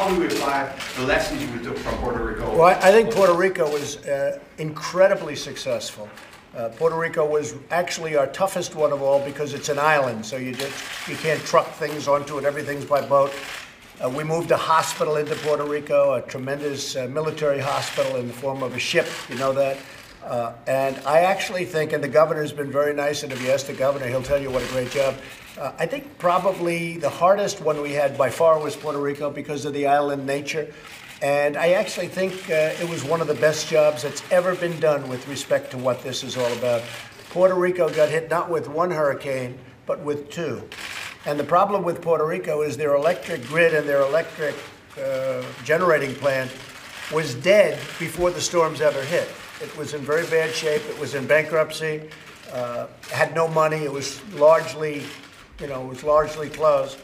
how do we apply the lessons you took from Puerto Rico? Well, I think Puerto Rico was incredibly successful. Puerto Rico was actually our toughest one of all because it's an island, so you can't truck things onto it. Everything's by boat. We moved a hospital into Puerto Rico, a tremendous military hospital in the form of a ship. You know that. And I actually think, and the governor's been very nice, and if you ask the governor, he'll tell you what a great job. I think probably the hardest one we had by far was Puerto Rico because of the island nature. And I actually think it was one of the best jobs that's ever been done with respect to what this is all about. Puerto Rico got hit not with one hurricane, but with two. And the problem with Puerto Rico is their electric grid and their electric generating plant was dead before the storms ever hit. It was in very bad shape. It was in bankruptcy. Had no money. It was largely, you know, it was largely closed.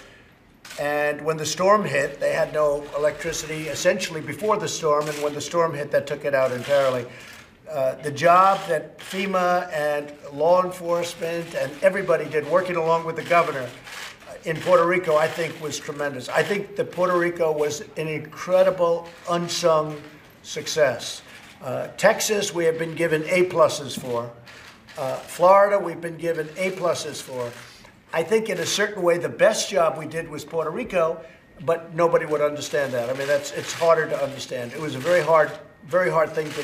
And when the storm hit, they had no electricity essentially before the storm. And when the storm hit, that took it out entirely. The job that FEMA and law enforcement and everybody did, working along with the governor in Puerto Rico, I think was tremendous. I think that Puerto Rico was an incredible unsung success. Texas, we have been given A-pluses for. Florida, we've been given A-pluses for. I think in a certain way, the best job we did was Puerto Rico, but nobody would understand that. I mean, it's harder to understand. It was a very hard thing to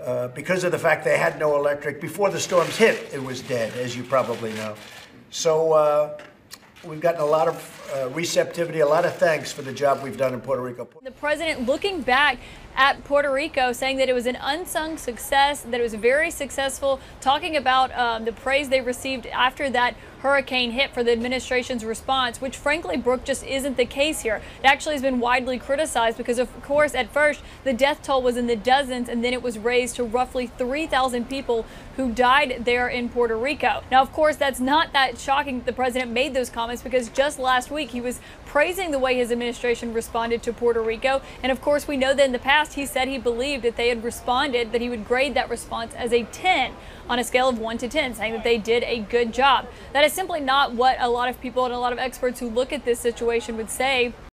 do. Because of the fact they had no electric. Before the storms hit, it was dead, as you probably know. So we've gotten a lot of receptivity, a lot of thanks for the job we've done in Puerto Rico. The president looking back at Puerto Rico, saying that it was an unsung success, that it was very successful, talking about the praise they received after that hurricane hit for the administration's response, which frankly, Brooke, just isn't the case here. It actually has been widely criticized because, of course, at first, the death toll was in the dozens, and then it was raised to roughly 3,000 people who died there in Puerto Rico. Now, of course, that's not that shocking that the president made those comments, because just last week, he was praising the way his administration responded to Puerto Rico. And of course, we know that in the past, he said he believed that they had responded, that he would grade that response as a 10 on a scale of 1 to 10, saying that they did a good job. That is simply not what a lot of people and a lot of experts who look at this situation would say.